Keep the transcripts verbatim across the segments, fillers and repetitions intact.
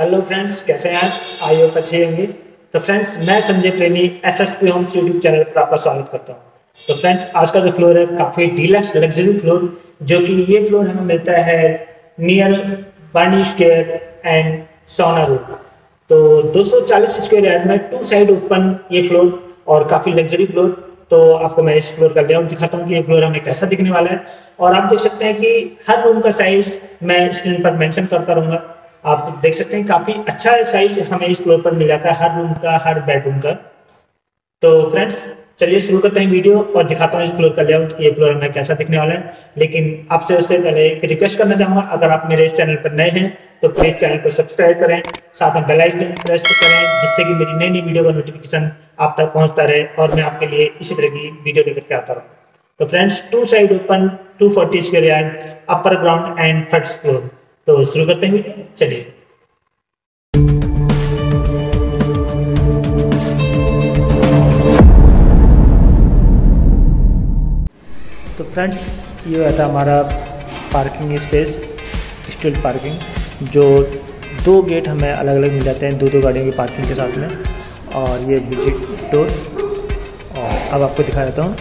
Hello friends, कैसे हैं आप? आई होप अच्छे होंगे। तो फ्रेंड्स, मैं संजय प्रेमी एसएसपी होम्स यूट्यूब चैनल पर आपका स्वागत करता हूं। तो फ्रेंड्स, आज का जो फ्लोर है काफ़ी डीलक्स लग्जरी फ्लोर, जो कि ये फ्लोर हमें मिलता है near Bernie square and Sohna road. तो दो सौ चालीस स्क्वायर यार्ड में टू साइड ओपन ये फ्लोर और काफ़ी लग्जरी फ्लोर। तो आपको मैं इस फ्लोर का लेआउट दिखाता हूँ कि ये फ्लोर हमें कैसा दिखने वाला है। और आप देख सकते हैं कि हर रूम का साइज मैं स्क्रीन पर मैंशन करता रहूँगा। आप देख सकते हैं काफी अच्छा साइज हमें इस फ्लोर पर मिल जाता है, हर रूम का, हर बेडरूम का। तो फ्रेंड्स, चलिए शुरू करते हैं वीडियो और दिखाता हूँ इस फ्लोर का लेआउट, ये फ्लोर हमें कैसा दिखने वाला है। लेकिन आपसे उससे पहले एक रिक्वेस्ट करना चाहूँगा, अगर आप मेरे इस चैनल पर नए हैं तो प्लीज चैनल को सब्सक्राइब करें, साथ में बेल आइकन प्रेस करें, जिससे कि मेरी नई नई वीडियो का नोटिफिकेशन आप तक पहुँचता रहे और मैं आपके लिए इसी तरह की वीडियो लेकर के आता रहूँ। तो friends, two side open, two forty square yard, upper ground and first floor. तो शुरू करते हैं वीडियो, चलिए। तो फ्रेंड्स, ये होता हमारा पार्किंग स्पेस, स्टील पार्किंग, जो दो गेट हमें अलग अलग मिल जाते हैं, दो दो गाड़ियों की पार्किंग के साथ में। और ये विजिट डोर, और अब आपको दिखा देता हूँ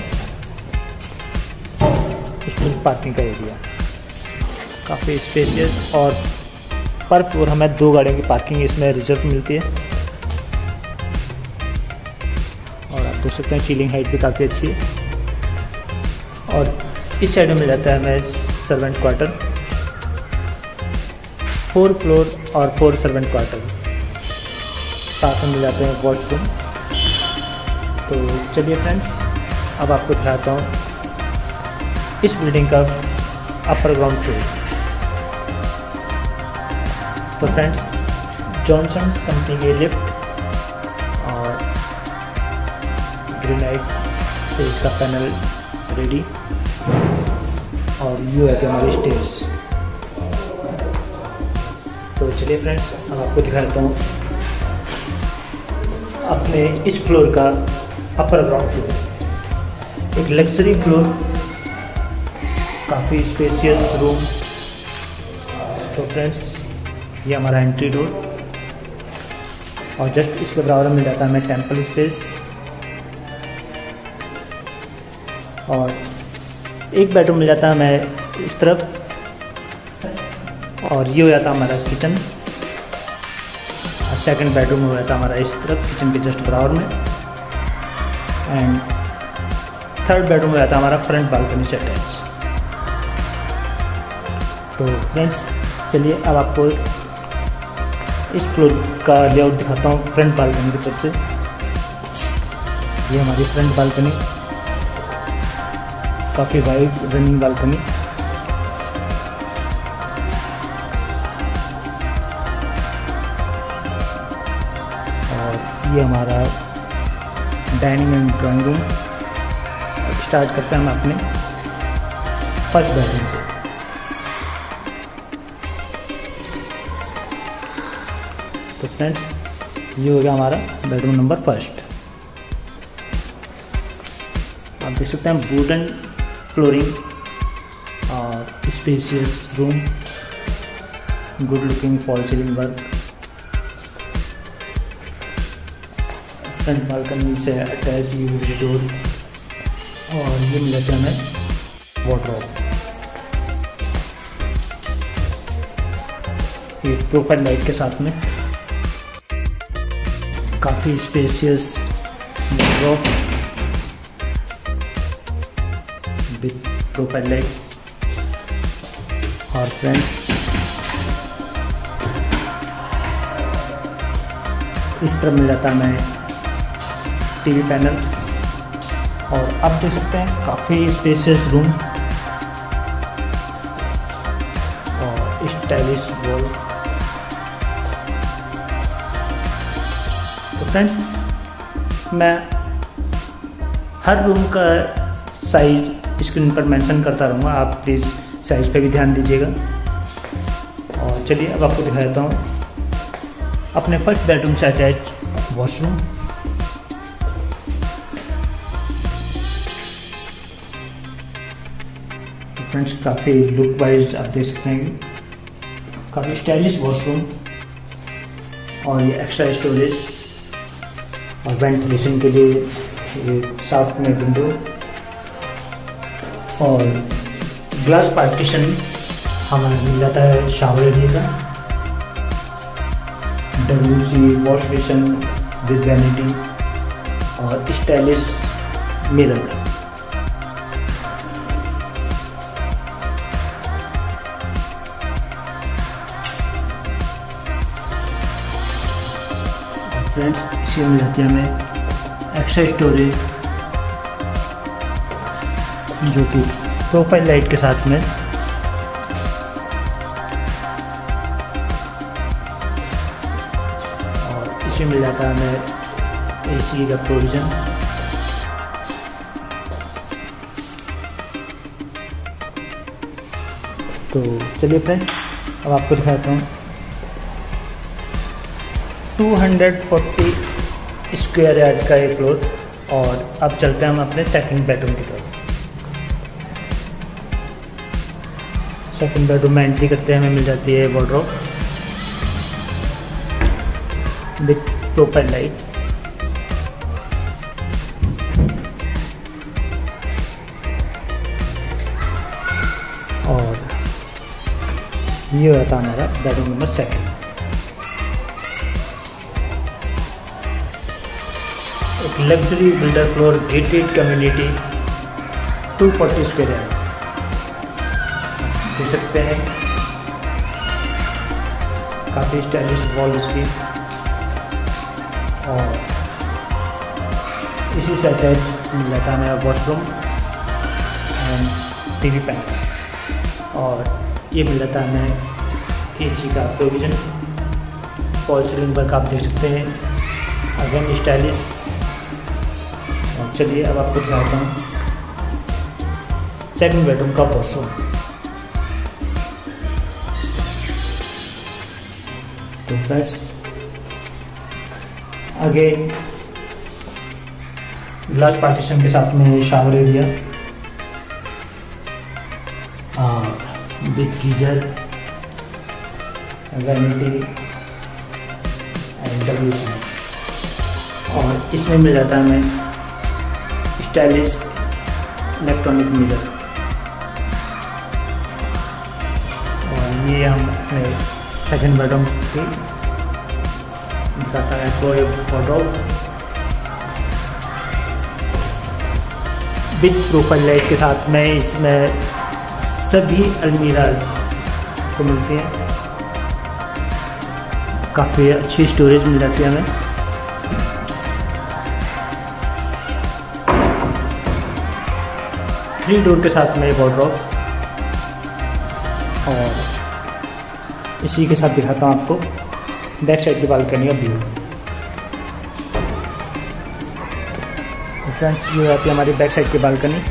स्टील पार्किंग का एरिया, काफ़ी स्पेशियस। और पर फ्लोर हमें दो गाड़ियों की पार्किंग इसमें रिजर्व मिलती है। और आप देख सकते हैं सीलिंग हाइट भी काफ़ी अच्छी है। और इस साइड में मिल जाता है हमें सर्वेंट क्वार्टर, फोर फ्लोर और फोर सर्वेंट क्वार्टर, साथ में मिल जाते हैं वॉशरूम। तो चलिए फ्रेंड्स, अब आपको दिखाता हूँ इस बिल्डिंग का अपर ग्राउंड फ्लोर। तो फ्रेंड्स, जॉनसन कंपनी के लिफ्ट और ग्रेनाइट से इसका पैनल रेडी। और यू है हमारी स्टेज। तो चलिए फ्रेंड्स, अब आपको दिखाता हूँ अपने इस फ्लोर का अपर ग्राउंड फ्लोर, एक लग्जरी फ्लोर, काफ़ी स्पेशियस रूम। तो फ्रेंड्स, ये हमारा एंट्री डोर। और जस्ट इसके बराबर मिल जाता है हमें टेंपल स्पेस। और एक बेडरूम मिल जाता है हमें इस तरफ। और ये हो जाता हमारा किचन, और सेकेंड बेडरूम हो जाता हमारा इस तरफ किचन के जस्ट बराबर में। एंड थर्ड बेडरूम हो जाता हमारा फ्रंट बालकनी से अटैच। तो फ्रेंड्स, चलिए अब आपको इस फ्लोर का लेआउट दिखाता हूँ फ्रंट बालकनी की तरफ से। ये हमारी फ्रंट बालकनी, काफ़ी वाइड रनिंग बालकनी। और ये हमारा dining and drawing room. Start करते हैं हम अपने फर्स्ट बेडरूम से। तो फ्रेंड्स, ये हो गया हमारा बेडरूम नंबर फर्स्ट। आप देख सकते हैं वुडन फ्लोरिंग और spacious room, good looking fall ceiling work, front balcony से अटैच यूवी डोर। और ये मिला था हमें वार्डरोब, ये प्रोफाइल लाइट के साथ में, काफ़ी spacious wardrobe with profile light. और फ्रेंड्स, इस तरह मिल जाता है हमें टीवी पैनल। और आप देख सकते हैं काफ़ी स्पेशियस रूम और स्टाइलिश वॉल। फ्रेंड्स, मैं हर रूम का साइज स्क्रीन पर मेंशन करता रहूँगा, आप प्लीज़ साइज पे भी ध्यान दीजिएगा। और चलिए अब आपको दिखा देता हूँ अपने फर्स्ट बेडरूम से अटैच वॉशरूम। फ्रेंड्स, काफ़ी लुक वाइज आप देख सकते हैं, काफ़ी स्टाइलिश वॉशरूम और ये एक्स्ट्रा स्टोरेज और वेंटिलेशन के लिए ये साथ में विंडो और ग्लास पार्टीशन हमें मिल जाता है शावर एरिया का। W C wash basin with vanity और स्टाइलिश मिरर। फ्रेंड्स इसी मिल जाती है हमें एक्स्ट्रा स्टोरेज जो कि प्रोफाइल लाइट के साथ में। और इसी मिल जाता है हमें एसी का प्रोविजन। तो चलिए फ्रेंड्स अब आपको दिखाता हूँ दो सौ चालीस स्क्वायर यार्ड का एक फ्लोर। और अब चलते हैं हम अपने सेकंड बेडरूम की तरफ। सेकंड बेडरूम में एंट्री करते हैं हमें मिल जाती है वार्डरोब विथ प्रोफाइल लाइट। और ये होता हमारा बेडरूम नंबर सेकंड। एक luxury builder floor gated community two forty square yard देख सकते हैं। काफ़ी स्टाइलिश वॉल इसकी। और इसी से अटैच मिलता है वॉशरूम एंड टीवी पैनल। और ये मिलता है हमें एसी का प्रोविजन। फॉल सीलिंग वर्क आप देख सकते हैं, अगेन स्टाइलिश। चलिए अब आपको दिखाता हूँ सेकंड बेडरूम का वॉशरूम। तो फ्रेंड्स अगेन ग्लास पार्टीशन के साथ में shower area with geyser vanity and W C. और इसमें मिल जाता है हमें स्टाइलिश इलेक्ट्रॉनिक मिरर। और ये हम अपने सेकेंड बेडरूम की दिखाता है। तो ये वार्डरोब विद प्रोफाइल लाइट के साथ में इसमें सभी अलमीराज को मिलती हैं। काफ़ी अच्छी स्टोरेज मिल जाती है हमें। थ्री डोर के साथ में वार्डरोब। और इसी के साथ दिखाता हूँ आपको बैक साइड की बालकनी का व्यू। तो फ्रेंड्स ये आती है हमारी बैक साइड की बालकनी।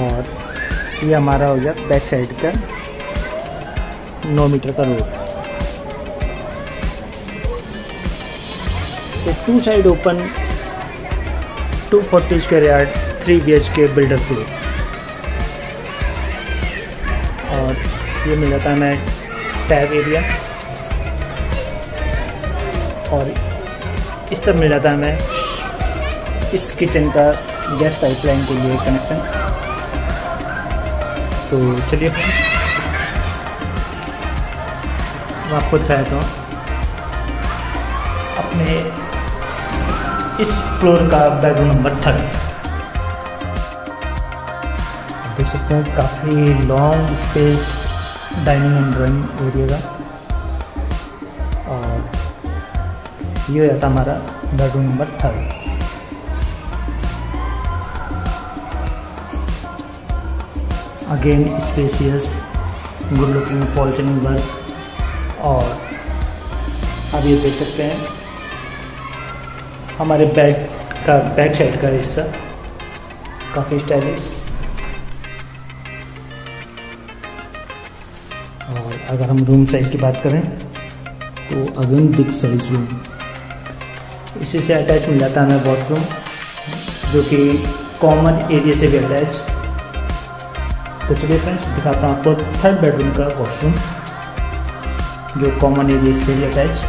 और ये हमारा हो गया बैक साइड का नौ मीटर का रोड। तो टू साइड ओपन दो सौ चालीस square yard three B H K builder floor. और ये मिल जाता है हमें टैब एरिया। और इस तरफ मिल जाता है हमें इस किचन का गैस पाइपलाइन के लिए कनेक्शन। तो चलिए मैं आपको दिखाता हूँ अपने इस फ्लोर का बेडरूम नंबर थर्ड। देख सकते हैं काफ़ी long space dining and drawing area का। और ये होता हमारा bedroom number third. Again spacious good looking fall ceiling work. और अब ये देख सकते हैं हमारे बैक का बैक साइड का हिस्सा काफ़ी स्टाइलिश। और अगर हम रूम साइज की बात करें तो अगेन बिग साइज रूम। इसी से अटैच मिल जाता है हमें वॉशरूम जो कि कॉमन एरिया से भी अटैच। तो चलिए फ्रेंड्स दिखाता हूँ आपको थर्ड बेडरूम का वॉशरूम जो कॉमन एरिया से अटैच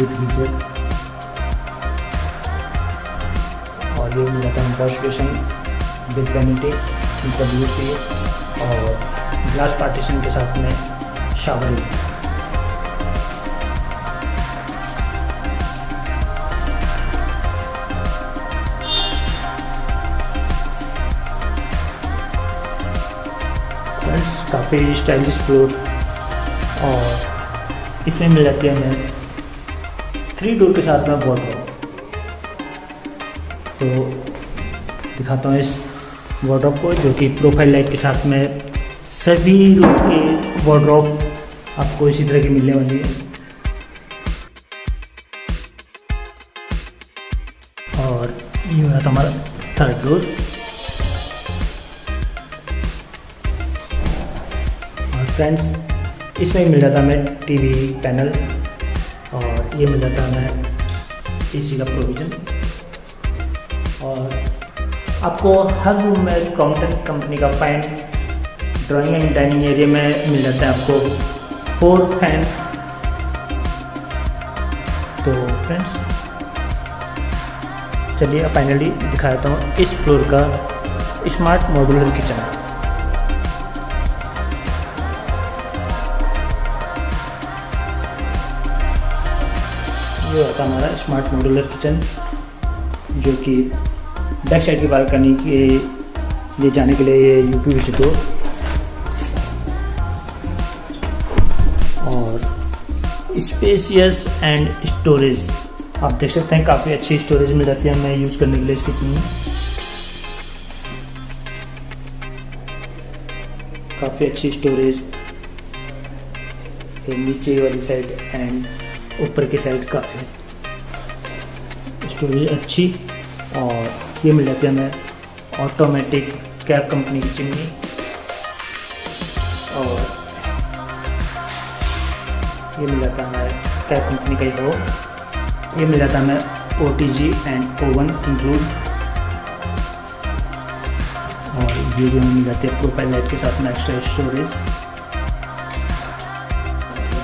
देख लीजिए। और ये मिला था वॉश बेसिन विद वैनिटी और ग्लास पार्टीशन के साथ में शावर। काफ़ी स्टाइलिश फ्लोर और इसमें मिल जाती है हमें थ्री डोर के साथ में वार्डरोब। तो दिखाता हूँ इस वार्डरोब को जो कि प्रोफाइल लाइट के साथ में सभी रूम के वार्डरोब आपको इसी तरह की मिलने वाली है। और ये हो रहा था हमारा थर्ड डोर। फ्रेंड्स इसमें मिल जाता हमें टीवी पैनल और ये मिल जाता हमें एसी का प्रोविजन। और आपको हर रूम में क्रॉम्पटन कंपनी का fan drawing and dining area में मिल जाता है आपको फोर फैन। तो फ्रेंड्स चलिए फाइनली दिखा देता हूँ इस फ्लोर का स्मार्ट मॉड्यूलर किचन। ये होता हमारा स्मार्ट मॉड्यूलर किचन जो कि बैक साइड की बालकनी के लिए जाने के लिए ये यूपीवीसी डोर। और स्पेसियस एंड स्टोरेज आप देख सकते हैं काफ़ी अच्छी स्टोरेज मिल जाती है हमें यूज करने के लिए इस किचन में। काफ़ी अच्छी स्टोरेज नीचे वाली साइड एंड ऊपर की साइड काफ़ी स्टोरेज अच्छी। और ये मिल जाती है हमें ऑटोमेटिक कैप कंपनी की चिमनी। और ये मिल जाता है कैप कंपनी का ही हो। ये मिल जाता है हमें O T G and oven include. और ये भी मिल जाती है प्रोफाइल लाइट के साथ में एक्स्ट्रा स्टोरेज।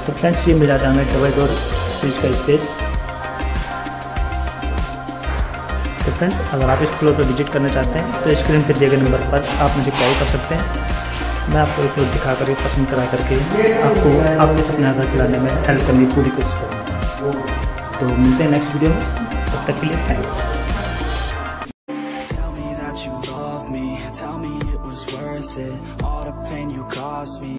तो फ्रेंड्स ये मिल जाता है हमें डबल डोर फ्रिज का स्पेस। तो फ्रेंड्स अगर आप इस फ्लोर पर विजिट करना चाहते हैं तो स्क्रीन पर दिए गए नंबर पर आप मुझे कॉल कर सकते हैं। मैं आपको ये फ्लोर दिखा करके पसंद करा करके आपको आपके सपने आकर खिलाने में हेल्प करने की पूरी कोशिश करूँगा। तो मिलते हैं नेक्स्ट वीडियो में, तब तक के लिए थैंक्स।